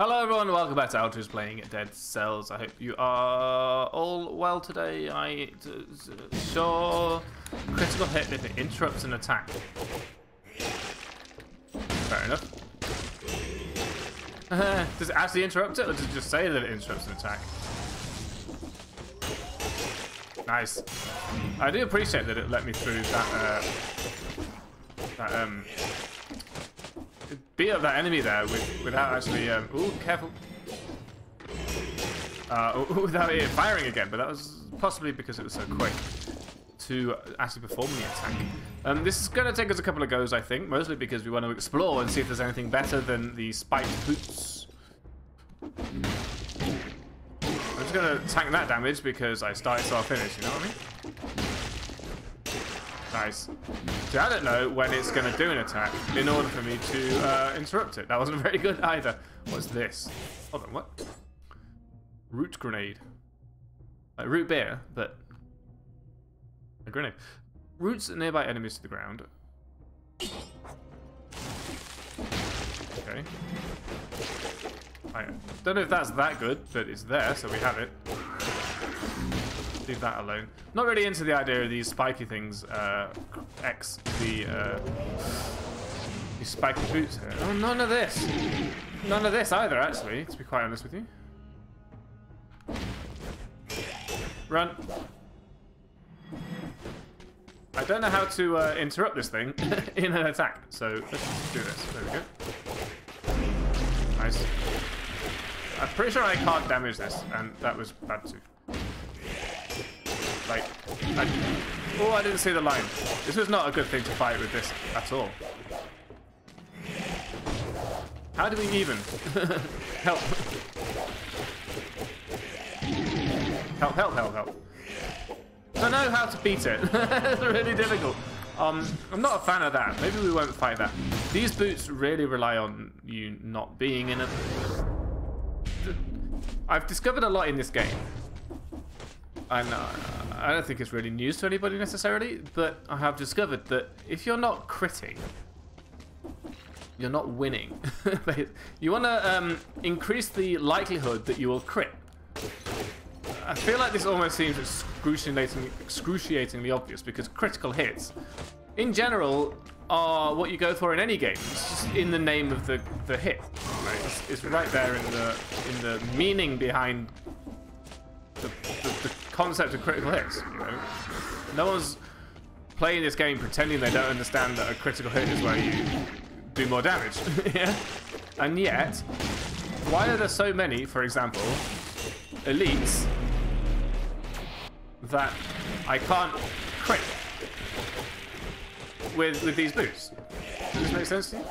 Hello everyone, welcome back to Altreus playing Dead Cells. I hope you are all well today. Sure, critical hit if it interrupts an attack. Fair enough. Does it actually interrupt it, or does it just say that it interrupts an attack? Nice. I do appreciate that it let me through that, beat up that enemy there without actually, ooh, careful. Without it firing again, but that was possibly because it was so quick to actually perform the attack. This is going to take us a couple of goes, I think, mostly because we want to explore and see if there's anything better than the spiked boots. I'm just going to tank that damage because I started so I finished, you know what I mean? Nice. See, I don't know when it's going to do an attack in order for me to interrupt it. That wasn't very good either. What's this? Hold on, what? Root grenade. Like root beer, but a grenade. Roots nearby enemies to the ground. Okay. I don't know if that's that good, but it's there, so we have it. Leave that alone. Not really into the idea of these spiky things. These spiky boots here. Oh, none of this. None of this either, actually, to be quite honest with you. Run. I don't know how to interrupt this thing in an attack, so let's just do this. There we go. Nice. I'm pretty sure I can't damage this, and that was bad too. Like, oh, I didn't see the line. This was not a good thing to fight with this at all. How do we even? Help. Help, help, help, help. I don't know how to beat it. It's really difficult. I'm not a fan of that. Maybe we won't fight that. These boots really rely on you not being in a... I've discovered a lot in this game. And I don't think it's really news to anybody necessarily, but I have discovered that if you're not critting, you're not winning. You want to increase the likelihood that you will crit. I feel like this almost seems excruciatingly obvious because critical hits, in general, are what you go for in any game. It's just in the name of the hit. Right? It's right there in the meaning behind the concept of critical hits, you know. No one's playing this game pretending they don't understand that a critical hit is where you do more damage. Yeah? And yet, why are there so many, for example, elites that I can't crit with these boots? Does this make sense to you?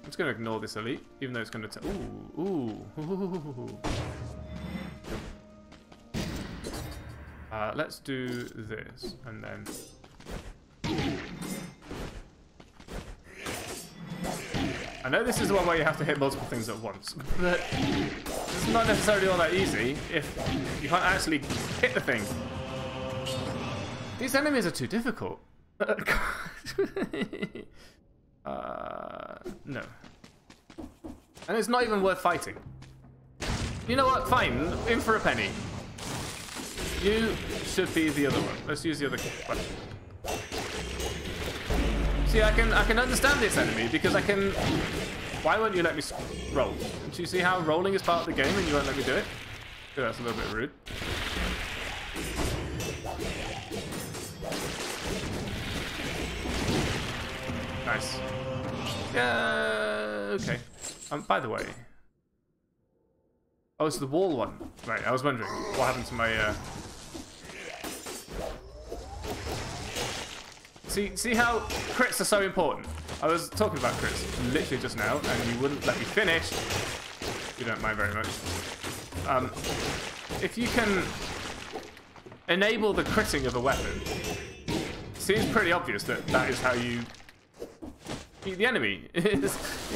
I'm just going to ignore this elite, even though it's going to... Ooh. Let's do this, and then... I know this is the one where you have to hit multiple things at once, but it's not necessarily all that easy if you can't actually hit the thing. These enemies are too difficult. No. And it's not even worth fighting. You know what? Fine. In for a penny. You should be the other one. Let's use the other one. See, I can understand this enemy because I can... Why won't you let me roll? Do you see how rolling is part of the game and you won't let me do it? Oh, that's a little bit rude. Nice. Yeah, okay. By the way... Oh, it's the wall one. Right, I was wondering what happened to my... See how crits are so important? I was talking about crits literally just now, and you wouldn't let me finish. You don't mind very much. If you can enable the critting of a weapon, it seems pretty obvious that that is how you beat the enemy. It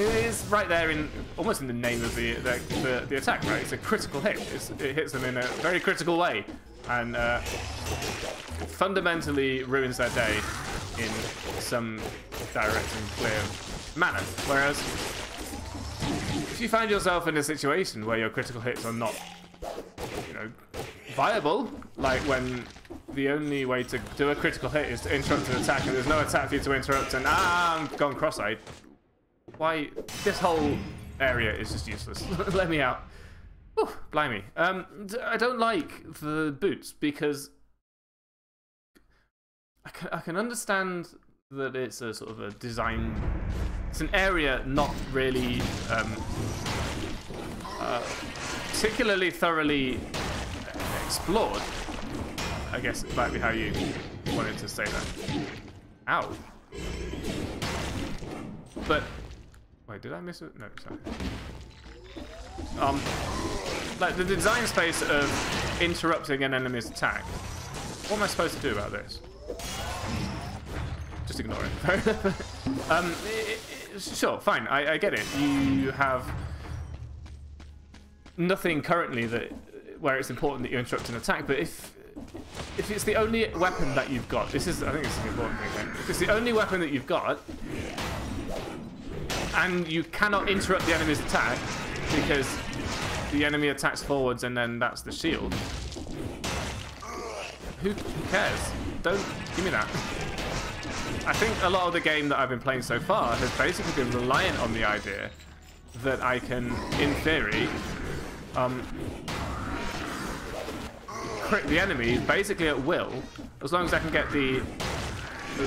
is right there in almost in the name of the attack, right? It's a critical hit. It hits them in a very critical way, and fundamentally ruins their day in some direct and clear manner. Whereas if you find yourself in a situation where your critical hits are not, you know, viable, like when the only way to do a critical hit is to interrupt an attack and there's no attack for you to interrupt and I'm gone cross-eyed, why, this whole area is just useless. Let me out. Whew, blimey. I don't like the boots because I can understand that it's a sort of a design... It's an area not really particularly thoroughly explored. I guess it might be how you wanted to say that. Ow. But... Wait, did I miss it? No, sorry. Like, the design space of interrupting an enemy's attack. What am I supposed to do about this? Just ignore it. Sure, fine, I get it. You have nothing currently that where it's important that you interrupt an attack, but if it's the only weapon that you've got, I think this is an important thing, right? If it's the only weapon that you've got, and you cannot interrupt the enemy's attack, because the enemy attacks forwards and then that's the shield. Who cares? Don't give me that. I think a lot of the game that I've been playing so far has basically been reliant on the idea that I can, in theory, crit the enemy basically at will, as long as I can get the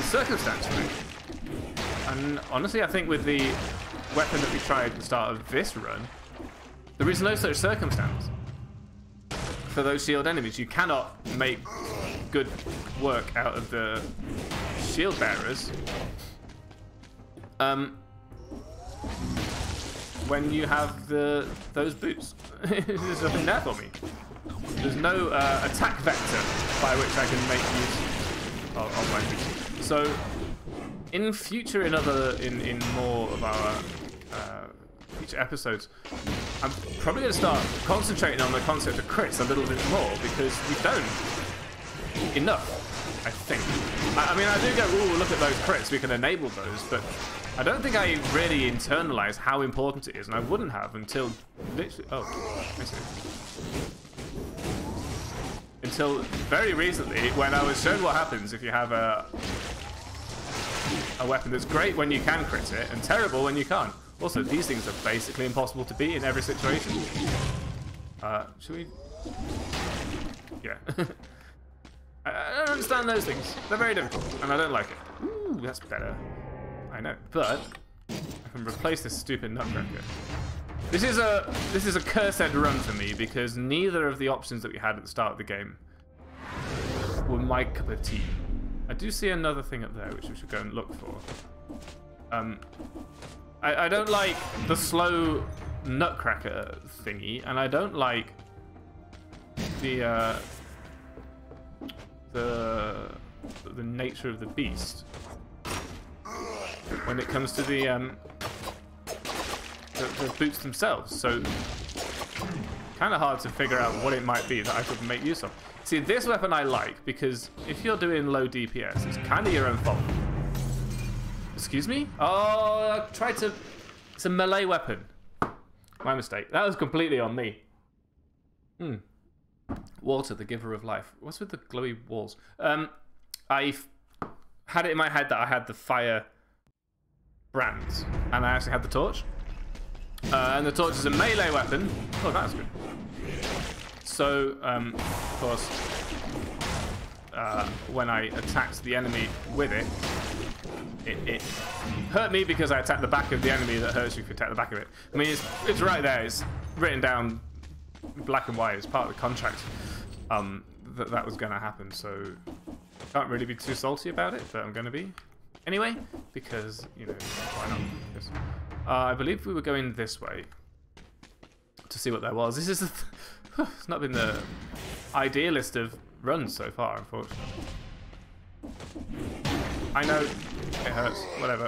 circumstance right. And honestly, I think with the weapon that we tried at the start of this run, there is no such circumstance for those shield enemies. You cannot make good work out of the shield bearers when you have those boots. There's nothing there for me. There's no attack vector by which I can make use of my boots. So in future, in more of our future episodes, I'm probably going to start concentrating on the concept of crits a little bit more, because we don't enough, I think. I mean, I do go, ooh, look at those crits, we can enable those, but I don't think I really internalise how important it is, and I wouldn't have until literally, oh, I see. Until very recently, when I was shown what happens if you have a weapon that's great when you can crit it, and terrible when you can't. Also, these things are basically impossible to beat in every situation. Should we... Yeah. I don't understand those things. They're very difficult, and I don't like it. Ooh, that's better. I know, but I can replace this stupid nutcracker. This is a cursed run for me, because neither of the options that we had at the start of the game were my cup of tea. I do see another thing up there which we should go and look for. I don't like the slow nutcracker thingy, and I don't like the nature of the beast when it comes to the boots themselves. So kind of hard to figure out what it might be that I could make use of. See, this weapon I like, because if you're doing low DPS, it's kind of your own fault. Excuse me? Oh, I tried to... It's a melee weapon. My mistake. That was completely on me. Hmm. Walter, the giver of life. What's with the glowy walls? I've had it in my head that I had the fire brands, and I actually had the torch. And the torch is a melee weapon. Oh, that's good. So, of course, when I attacked the enemy with it, it hurt me because I attacked the back of the enemy. That hurts you if you attack the back of it. I mean, it's right there. It's written down black and white. It's part of the contract that was going to happen. So I can't really be too salty about it, but I'm going to be. Anyway, because, you know, why not? Yes. I believe we were going this way to see what there was. This is the... It's not been the idealist of runs so far, unfortunately. I know it hurts, whatever.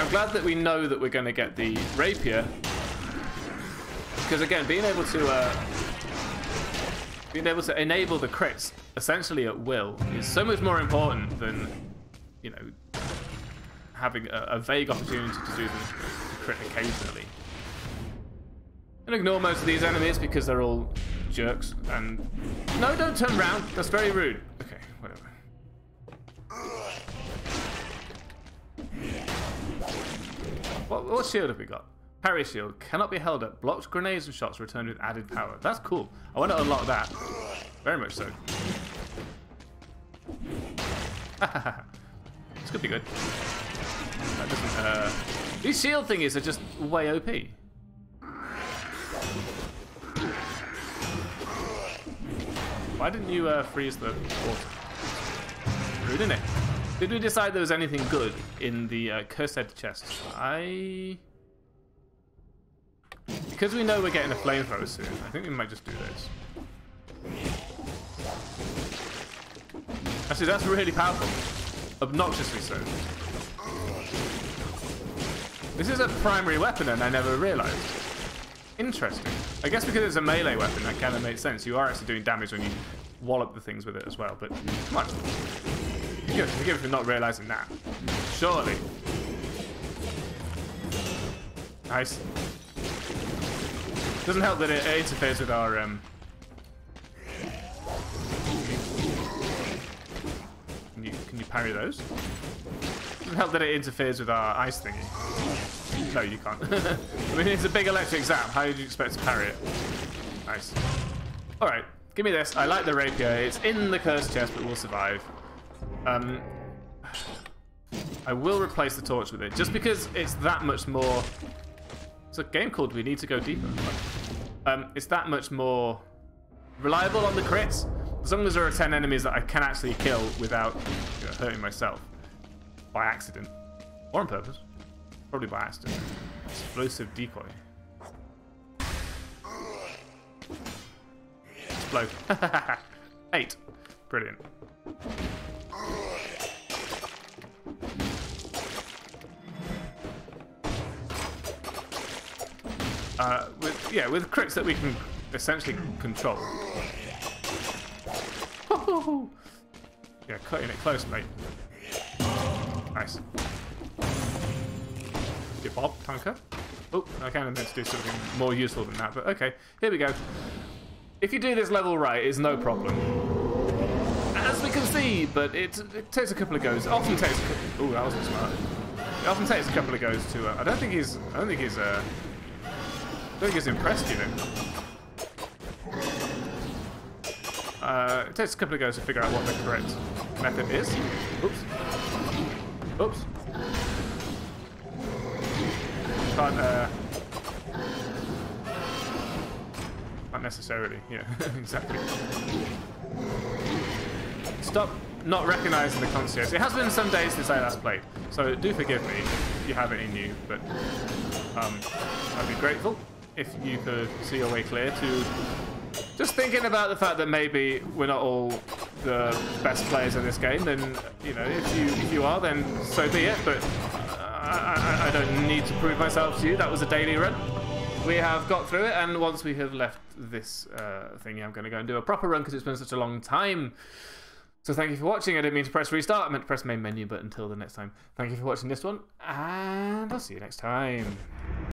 I'm glad that we know that we're going to get the rapier, because again, being able to enable the crits essentially at will is so much more important than, you know, having a vague opportunity to do them crit occasionally. And ignore most of these enemies because they're all jerks. And no, don't turn around. That's very rude. Okay, whatever. What shield have we got? Parry shield cannot be held up. Blocks grenades and shots returned with added power. That's cool. I want to unlock that. Very much so. This could be good. That doesn't. These shield thingies are just way OP. Why didn't you freeze the water? Rude, isn't it? Did we decide there was anything good in the cursed chest? Because we know we're getting a flamethrower soon, I think we might just do this. Actually, that's really powerful. Obnoxiously so. This is a primary weapon and I never realized. Interesting. I guess because it's a melee weapon, that kind of makes sense. You are actually doing damage when you wallop the things with it as well, but come on. You have to forgive me for not realizing that. Surely. Nice. Doesn't help that it interferes with our Can you parry those? Doesn't help that it interferes with our ice thingy. No, you can't. I mean, it's a big electric zap. How did you expect to parry it? Nice. All right, give me this. I like the rapier. It's in the cursed chest, but we'll survive. I will replace the torch with it, just because it's that much more. It's a game called We Need to Go Deeper. It's that much more reliable on the crits. As long as there are 10 enemies that I can actually kill without hurting myself. By accident. Or on purpose. Probably by accident. Explosive decoy. Explode. 8. Brilliant. With crits that we can essentially control. Yeah, cutting it close, mate. Nice. Your bob, tanker. Oh, I kind of meant to do something more useful than that, but okay. Here we go. If you do this level right, it's no problem. As we can see, but it takes a couple of goes. It often takes. Oh, that wasn't smart. It often takes a couple of goes to. I don't think he's impressed, you know. It takes a couple of goes to figure out what the correct method is. Oops. Oops. Not necessarily. Yeah, exactly. Stop not recognizing the concierge. It has been some days since I last played, so do forgive me if you have it in you, but I'd be grateful if you could see your way clear to. Just thinking about the fact that maybe we're not all the best players in this game, then, you know, if you are, then so be it, but I don't need to prove myself to you. That was a daily run. We have got through it, and once we have left this thingy, I'm going to go and do a proper run because it's been such a long time. So thank you for watching. I didn't mean to press restart. I meant to press main menu, but until the next time, thank you for watching this one, and I'll see you next time.